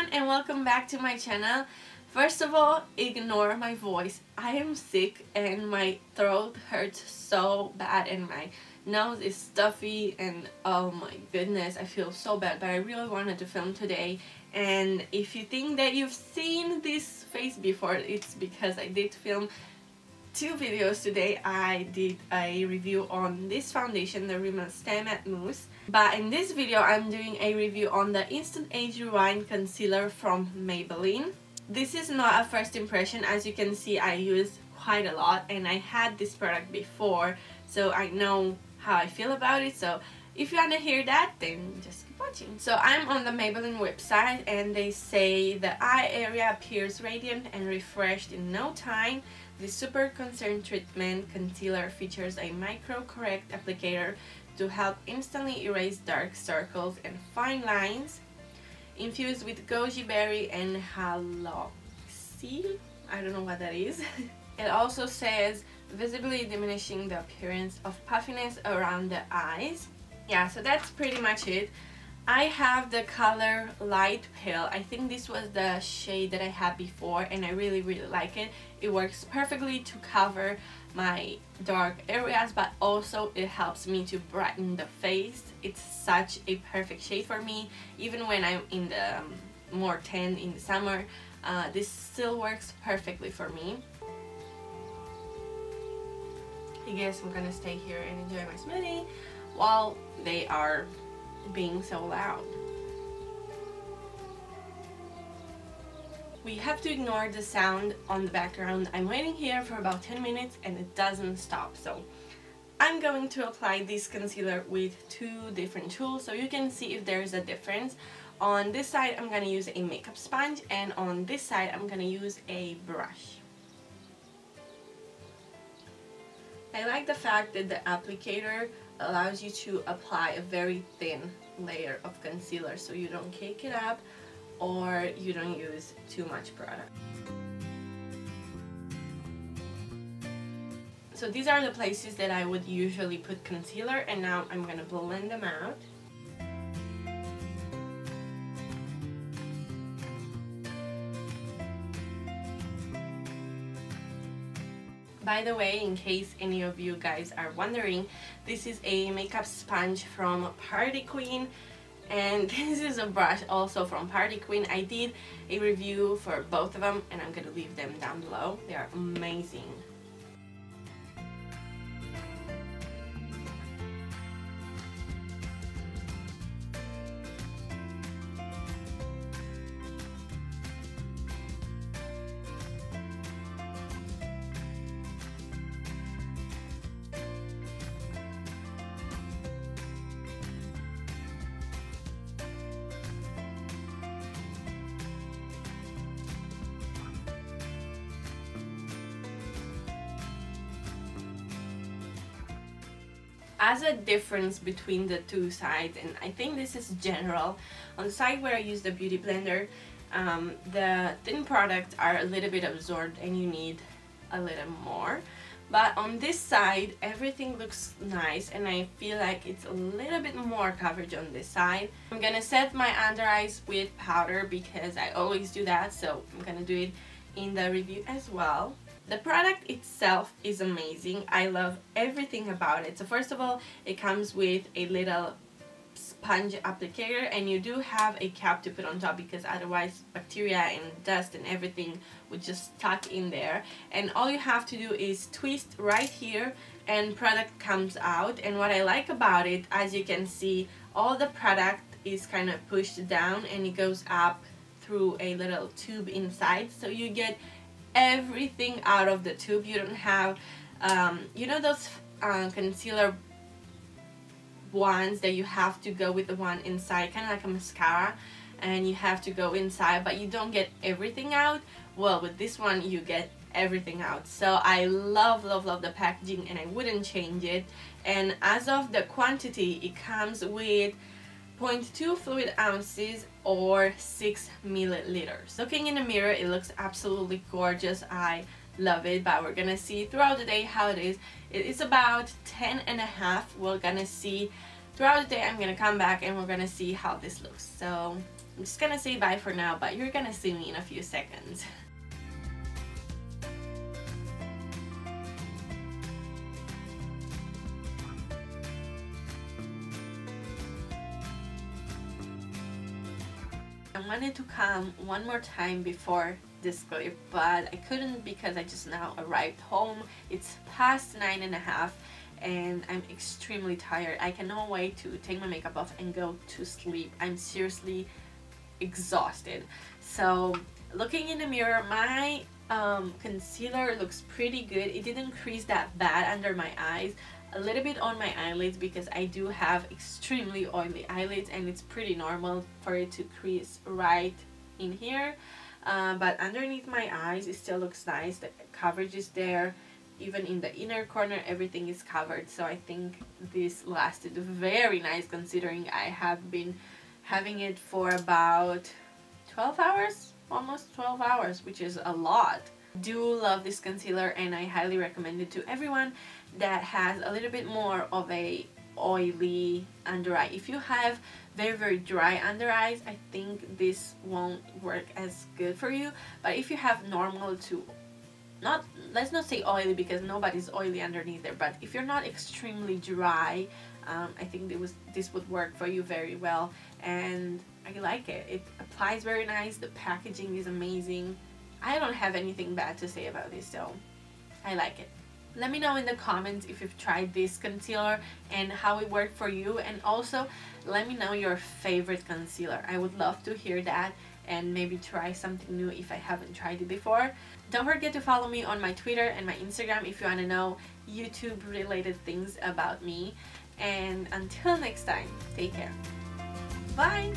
everyone and welcome back to my channel. First of all, ignore my voice. I am sick and my throat hurts so bad and my nose is stuffy and oh my goodness, I feel so bad, but I really wanted to film today. And if you think that you've seen this face before, it's because I did film two videos today. I did a review on this foundation, the Rimmel Stay Matte Mousse, but in this video I'm doing a review on the Instant Age Rewind Concealer from Maybelline. This is not a first impression. As you can see, I used quite a lot and I had this product before, so I know how I feel about it. So if you want to hear that, then just keep watching. So I'm on the Maybelline website and they say the eye area appears radiant and refreshed in no time. This super concentrated treatment concealer features a micro-correct applicator to help instantly erase dark circles and fine lines. Infused with goji berry and haloxi, I don't know what that is. It also says visibly diminishing the appearance of puffiness around the eyes. Yeah, so that's pretty much it. I have the color light pale. I think this was the shade that I had before and I really like it. It works perfectly to cover my dark areas, but also it helps me to brighten the face. It's such a perfect shade for me. Even when I'm in the more tan in the summer, this still works perfectly for me. I guess I'm gonna stay here and enjoy my smoothie while they are being so loud. We have to ignore the sound on the background. I'm waiting here for about 10 minutes and it doesn't stop, so I'm going to apply this concealer with two different tools so you can see if there's a difference. On this side I'm gonna use a makeup sponge and on this side I'm gonna use a brush. I like the fact that the applicator allows you to apply a very thin layer of concealer so you don't cake it up or you don't use too much product. So these are the places that I would usually put concealer and now I'm gonna blend them out. By the way, in case any of you guys are wondering, this is a makeup sponge from Party Queen and this is a brush also from Party Queen. I did a review for both of them and I'm gonna leave them down below. They are amazing. As a difference between the two sides, and I think this is general, on the side where I use the beauty blender, the thin products are a little bit absorbed and you need a little more, but on this side everything looks nice and I feel like it's a little bit more coverage on this side. I'm gonna set my under eyes with powder because I always do that, so I'm gonna do it in the review as well. The product itself is amazing. I love everything about it. So first of all, it comes with a little sponge applicator and you do have a cap to put on top because otherwise bacteria and dust and everything would just stuck in there. And all you have to do is twist right here and product comes out. And what I like about it, as you can see, all the product is kind of pushed down and it goes up through a little tube inside, so you get everything out of the tube. You don't have you know those concealer ones that you have to go with the one inside, kind of like a mascara, and you have to go inside but you don't get everything out. Well, with this one you get everything out, so I love the packaging and I wouldn't change it. And as of the quantity, it comes with 0.2 fluid ounces or 6 milliliters. Looking in the mirror, it looks absolutely gorgeous. I love it, but we're gonna see throughout the day how it is. It is about 10 and a half. We're gonna see throughout the day I'm gonna come back and we're gonna see how this looks. So I'm just gonna say bye for now, but you're gonna see me in a few seconds. I wanted to come one more time before this clip, but I couldn't because I just now arrived home. It's past 9:30 and I'm extremely tired. I cannot wait to take my makeup off and go to sleep. I'm seriously exhausted. So looking in the mirror, my concealer looks pretty good. It didn't crease that bad under my eyes, a little bit on my eyelids because I do have extremely oily eyelids and it's pretty normal for it to crease right in here. But underneath my eyes it still looks nice. The coverage is there, even in the inner corner everything is covered, so I think this lasted very nice considering I have been having it for about 12 hours, almost 12 hours, which is a lot. I do love this concealer and I highly recommend it to everyone that has a little bit more of a oily under eye. If you have very, very dry under eyes, I think this won't work as good for you, but if you have normal to, not, let's not say oily because nobody's oily underneath there, but if you're not extremely dry, I think this would work for you very well, and I like it. It applies very nice, the packaging is amazing. I don't have anything bad to say about this, so I like it. Let me know in the comments if you've tried this concealer and how it worked for you, and also let me know your favorite concealer. I would love to hear that and maybe try something new if I haven't tried it before. Don't forget to follow me on my Twitter and my Instagram if you want to know YouTube related things about me. And until next time, take care. Bye!